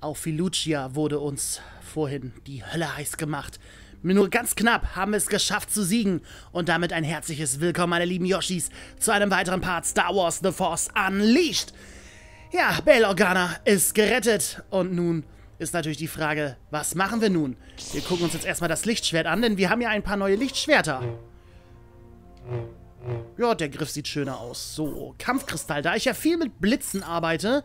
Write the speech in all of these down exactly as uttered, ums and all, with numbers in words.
Auch Filucia wurde uns vorhin die Hölle heiß gemacht. Nur ganz knapp haben wir es geschafft zu siegen. Und damit ein herzliches Willkommen, meine lieben Yoshis, zu einem weiteren Part Star Wars The Force Unleashed. Ja, Bail Organa ist gerettet. Und nun ist natürlich die Frage, was machen wir nun? Wir gucken uns jetzt erstmal das Lichtschwert an, denn wir haben ja ein paar neue Lichtschwerter. Ja, der Griff sieht schöner aus. So, Kampfkristall. Da ich ja viel mit Blitzen arbeite,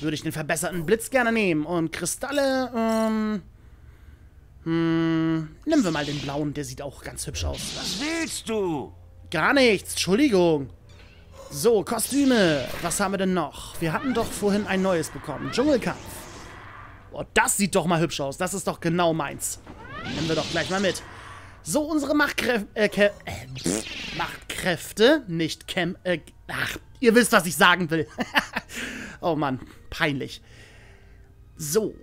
würde ich den verbesserten Blitz gerne nehmen. Und Kristalle, ähm... Hm, nehmen wir mal den blauen. Der sieht auch ganz hübsch aus. Was willst du? Gar nichts. Entschuldigung. So, Kostüme. Was haben wir denn noch? Wir hatten doch vorhin ein neues bekommen. Dschungelkampf. Oh, das sieht doch mal hübsch aus. Das ist doch genau meins. Nehmen wir doch gleich mal mit. So, unsere Machtkräfte, äh, äh, pff, Machtkräfte, nicht Cam, äh, ach, ihr wisst, was ich sagen will. Oh Mann, peinlich. So,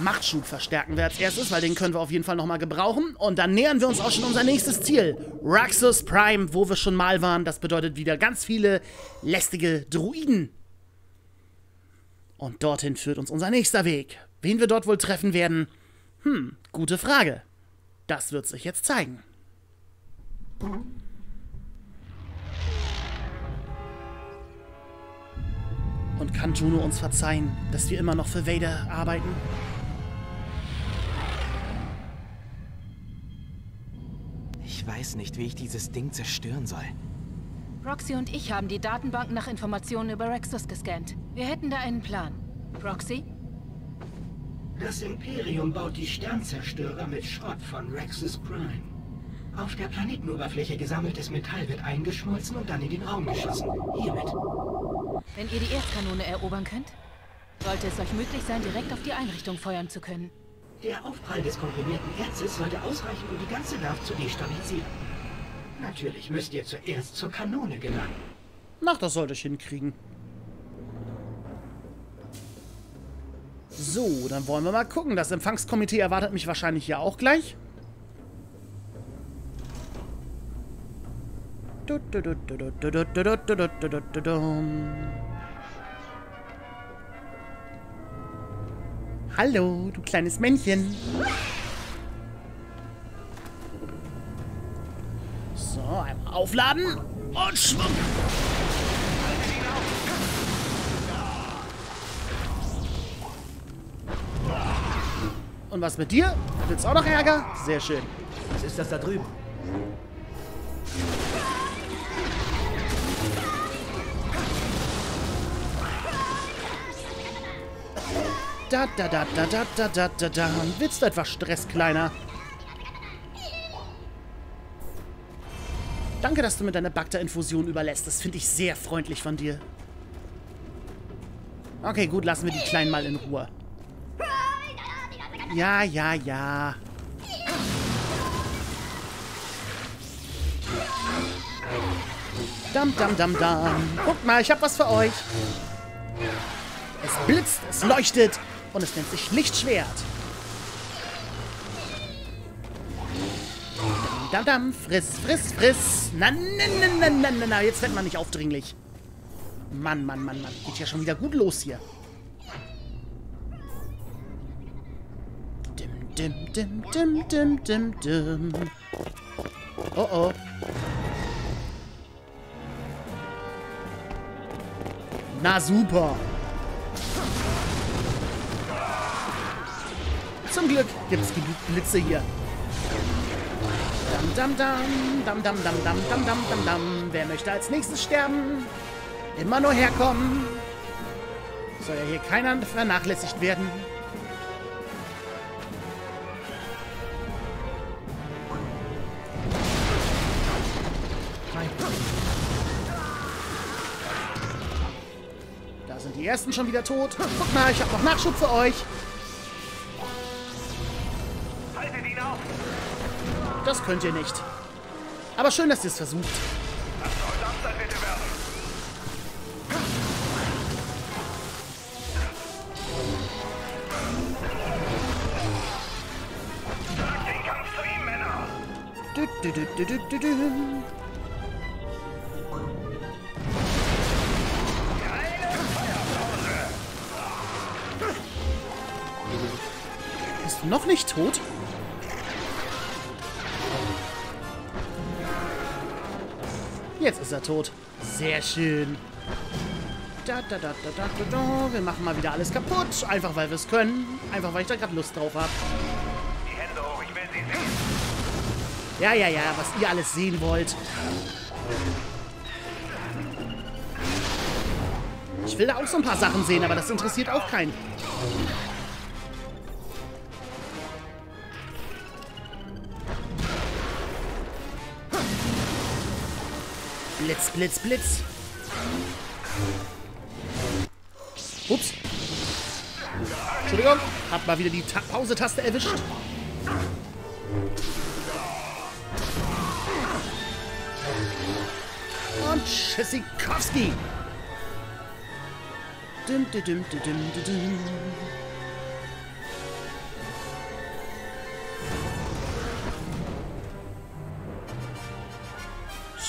Machtschub verstärken wir als erstes, weil den können wir auf jeden Fall nochmal gebrauchen. Und dann nähern wir uns auch schon unser nächstes Ziel, Raxus Prime, wo wir schon mal waren. Das bedeutet wieder ganz viele lästige Druiden. Und dorthin führt uns unser nächster Weg. Wen wir dort wohl treffen werden? Hm, gute Frage. Das wird sich jetzt zeigen. Und kann Juno uns verzeihen, dass wir immer noch für Vader arbeiten? Ich weiß nicht, wie ich dieses Ding zerstören soll. Proxy und ich haben die Datenbank nach Informationen über Raxus gescannt. Wir hätten da einen Plan. Proxy? Das Imperium baut die Sternzerstörer mit Schrott von Raxus Prime. Auf der Planetenoberfläche gesammeltes Metall wird eingeschmolzen und dann in den Raum geschossen. Hiermit. Wenn ihr die Erdkanone erobern könnt, sollte es euch möglich sein, direkt auf die Einrichtung feuern zu können. Der Aufprall des komprimierten Erzes sollte ausreichen, um die ganze Nacht zu destabilisieren. Natürlich müsst ihr zuerst zur Kanone gelangen. Na, das sollte ich hinkriegen. So, dann wollen wir mal gucken. Das Empfangskomitee erwartet mich wahrscheinlich ja auch gleich. Hallo, du kleines Männchen. So, einmal aufladen und schwupp. Und was mit dir? Willst du auch noch Ärger? Sehr schön. Was ist das da drüben? Da, da, da, da, da, da, da, da, da. Willst du etwas Stress, Kleiner? Danke, dass du mir deine Bacta-Infusion überlässt. Das finde ich sehr freundlich von dir. Okay, gut, lassen wir die Kleinen mal in Ruhe. Ja, ja, ja. Dam, dam, dam, dam. Guckt mal, ich hab was für euch. Es blitzt, es leuchtet und es nennt sich Lichtschwert. Dam, dam, dam. Friss, friss, friss. Na, na, na, na, na, na, na. Jetzt wird man nicht aufdringlich. Mann, Mann, Mann, Mann. Geht ja schon wieder gut los hier. Dim, dim, dim, dim, dim, dim. Oh, oh. Na super. Zum Glück gibt's genug Blitze hier. Dam, dam, dam, dam, dam, dam, dam, dam, dam, dam, dam. Wer möchte als nächstes sterben? Immer nur herkommen. Soll ja hier keiner vernachlässigt werden. Die ersten schon wieder tot. Guck mal, ich habe noch Nachschub für euch. Haltet ihn auf. Das könnt ihr nicht. Aber schön, dass ihr es versucht. Du, du, du, du, du, du. Bist du noch nicht tot? Jetzt ist er tot. Sehr schön. Da, da, da, da, da, da. Wir machen mal wieder alles kaputt. Einfach, weil wir es können. Einfach, weil ich da gerade Lust drauf habe. Die Hände hoch, ich will sie sehen. Ja, ja, ja, was ihr alles sehen wollt. Ich will da auch so ein paar Sachen sehen, aber das interessiert auch keinen. Blitz, Blitz, Blitz. Ups. Entschuldigung. Hab mal wieder die Ta- Pause-Taste erwischt. Und Tschüssikowski. Dum, dum, dum, dum, dum, dum.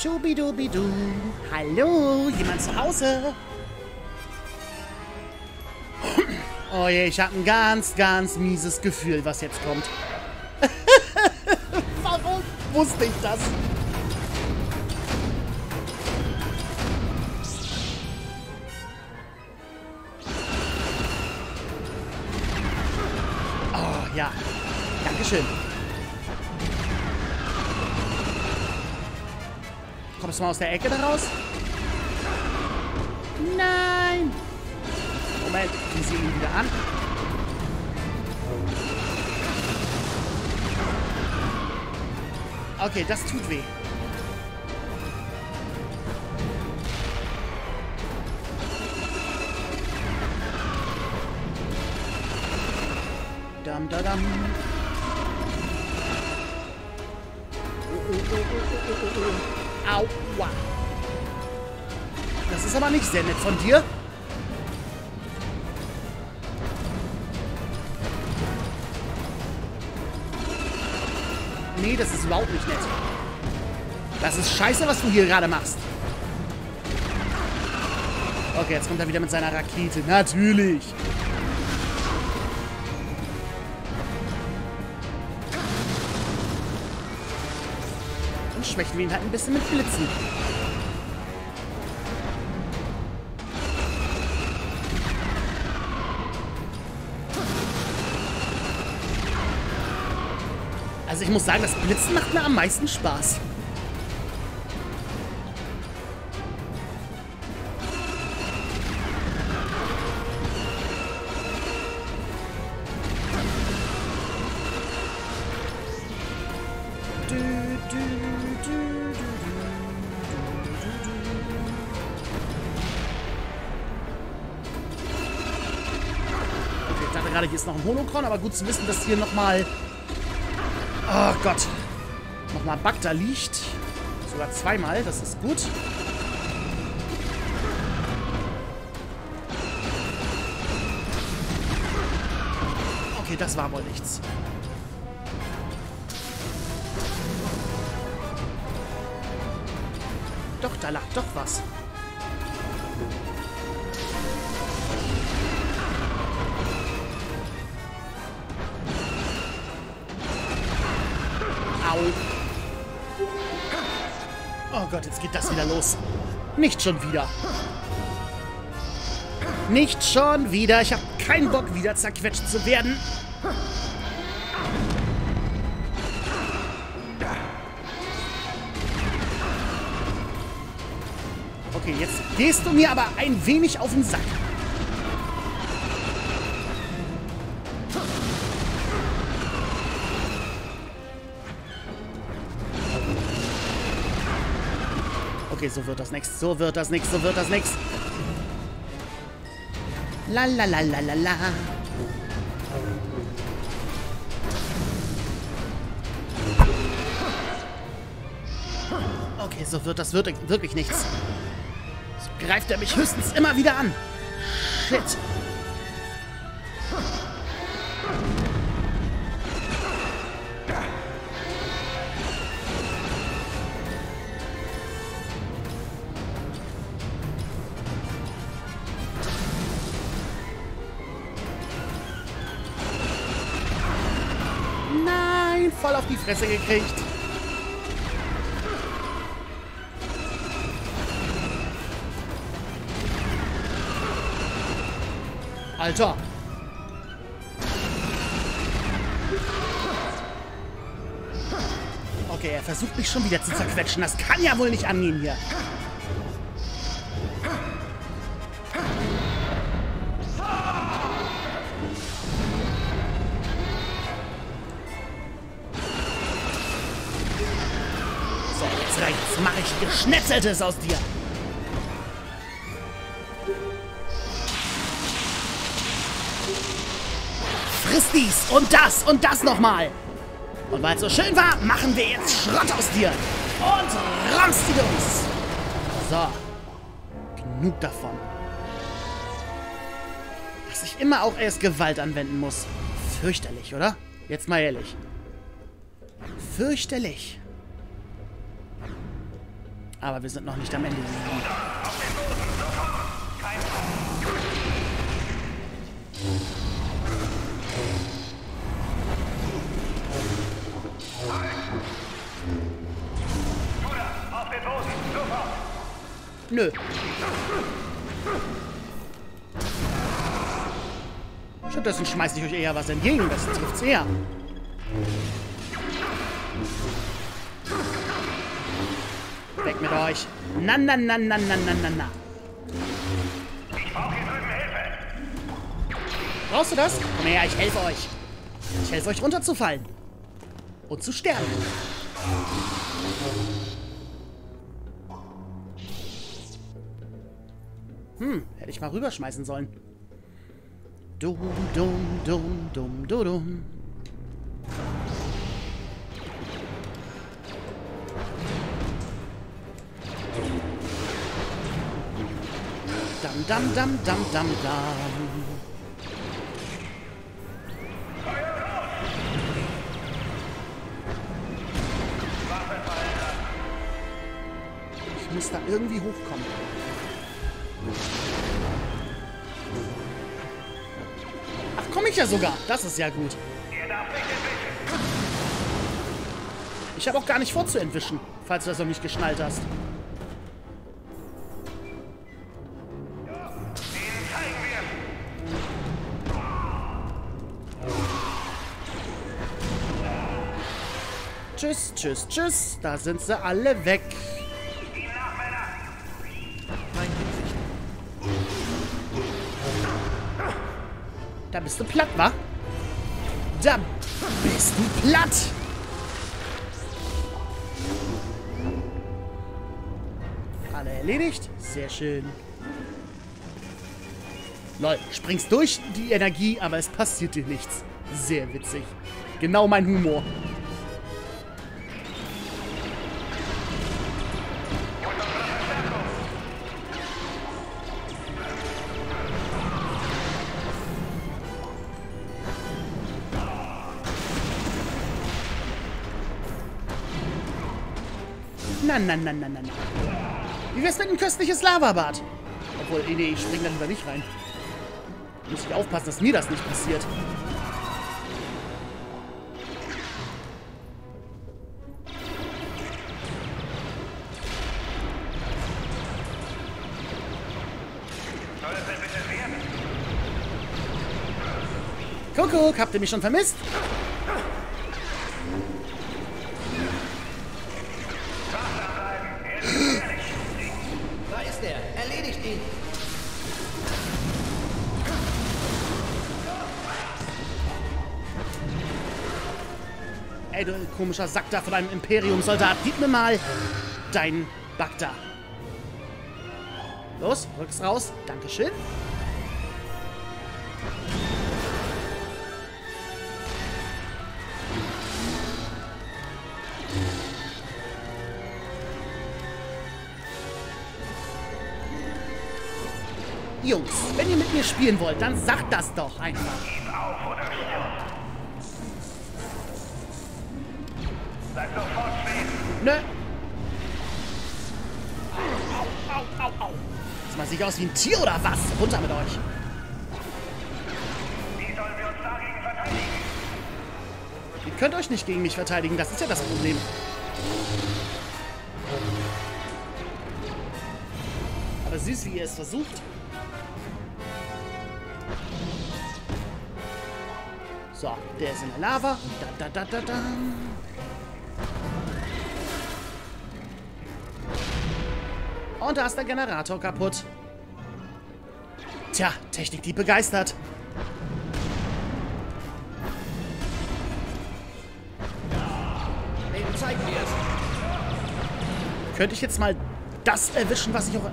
Schubidubidu. Hallo, jemand zu Hause? Oh je, ich habe ein ganz, ganz mieses Gefühl, was jetzt kommt. Warum wusste ich das? Oh ja, dankeschön. Kommst du mal aus der Ecke da raus? Nein! Moment, die sehen ihn wieder an. Okay, das tut weh. Dam, da, dam. Oh, oh, oh, oh, oh, oh, oh. Aua. Das ist aber nicht sehr nett von dir. Nee, das ist überhaupt nicht nett. Das ist scheiße, was du hier gerade machst. Okay, jetzt kommt er wieder mit seiner Rakete. Natürlich. Dann schwächen wir ihn halt ein bisschen mit Blitzen. Also ich muss sagen, das Blitzen macht mir am meisten Spaß. Okay, ich dachte gerade, hier ist noch ein Holocron, aber gut zu wissen, dass hier nochmal... Oh Gott. Nochmal Bacta liegt. Sogar zweimal, das ist gut. Okay, das war wohl nichts. Doch, da lag doch was. Oh Gott, jetzt geht das wieder los. Nicht schon wieder. Nicht schon wieder. Ich habe keinen Bock, wieder zerquetscht zu werden. Okay, jetzt gehst du mir aber ein wenig auf den Sack. Okay, so wird das nichts, so wird das nichts, so wird das nichts. La la la la la la. Okay, so wird das wird wirklich nichts. So greift er mich höchstens immer wieder an. Shit. ihn voll auf die Fresse gekriegt. Alter. Okay, er versucht mich schon wieder zu zerquetschen. Das kann ja wohl nicht angehen hier. So, jetzt reicht's. Mache ich Geschnetzeltes aus dir. Friss dies und das und das nochmal. Und weil es so schön war, machen wir jetzt Schrott aus dir. Und rammst die uns. So. Genug davon. Dass ich immer auch erst Gewalt anwenden muss. Fürchterlich, oder? Jetzt mal ehrlich. Fürchterlich. Aber wir sind noch nicht am Ende. Nö. Stattdessen schmeiße ich euch eher was entgegen. Das trifft's eher. Weg mit euch. Na, na, na, na, na, na, na, na. Ich brauche hier drüben Hilfe. Brauchst du das? Komm her, ich helfe euch. Ich helfe euch runterzufallen. Und zu sterben. Hm, hätte ich mal rüberschmeißen sollen. Dum, dum, dum, dum, dum, dum. Dam, dam, dam, dam, dam, dam. Ich muss da irgendwie hochkommen. Ach, komm ich ja sogar. Das ist ja gut. Ich habe auch gar nicht vor zu entwischen, falls du das noch nicht geschnallt hast. Tschüss, tschüss, tschüss. Da sind sie alle weg. Da bist du platt, wa? Da bist du platt! Alle erledigt? Sehr schön. Lol, springst durch die Energie, aber es passiert dir nichts. Sehr witzig. Genau mein Humor. Na, na, na, na, na, na. Wie wär's mit ein köstliches Lavabad? Obwohl, nee, ich spring dann lieber nicht rein. Muss ich aufpassen, dass mir das nicht passiert. Kuckuck, habt ihr mich schon vermisst? Ey, du komischer Sack da von einem Imperium-Soldat. Gib mir mal deinen Bacta. Los, rück's raus. Dankeschön. Jungs, wenn ihr mit mir spielen wollt, dann sagt das doch einfach. Bleib sofort stehen. Nö. Au, au, au, au. Das macht sich aus wie ein Tier oder was? Runter mit euch. Wie sollen wir uns dagegen verteidigen? Wie könnt euch nicht gegen mich verteidigen. Das ist ja das Problem. Aber süß, wie ihr es versucht. So, der ist in der Lava. Da, da, da, da, da. Und da ist der Generator kaputt. Tja, Technik, die begeistert. Eben zeigt mir es. Könnte ich jetzt mal das erwischen, was ich auch...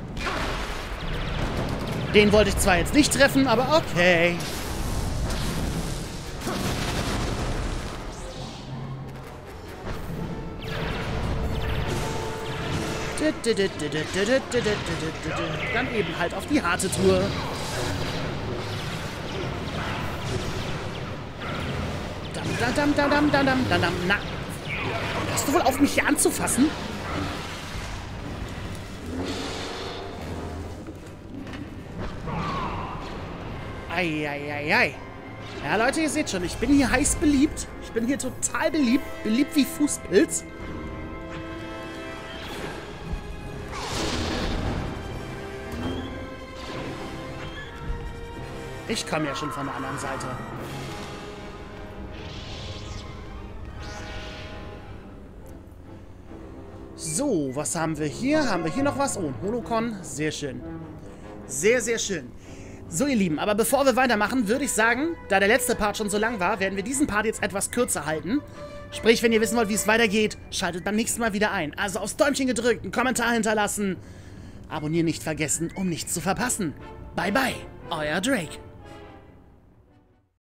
Den wollte ich zwar jetzt nicht treffen, aber okay. Dann eben halt auf die harte Tour. Dam, dam, dam, dam, dam, dam, dam, na. Hast du wohl auf mich hier anzufassen? Ei, ei, ei, ei. Ja, Leute, ihr seht schon, ich bin hier heiß beliebt. Ich bin hier total beliebt. Beliebt wie Fußpilz. Ich komme ja schon von der anderen Seite. So, was haben wir hier? Haben wir hier noch was? Oh, ein Holocron. Sehr schön. Sehr, sehr schön. So, ihr Lieben, aber bevor wir weitermachen, würde ich sagen, da der letzte Part schon so lang war, werden wir diesen Part jetzt etwas kürzer halten. Sprich, wenn ihr wissen wollt, wie es weitergeht, schaltet beim nächsten Mal wieder ein. Also aufs Däumchen gedrückt, einen Kommentar hinterlassen. Abonnieren nicht vergessen, um nichts zu verpassen. Bye, bye. Euer Drake.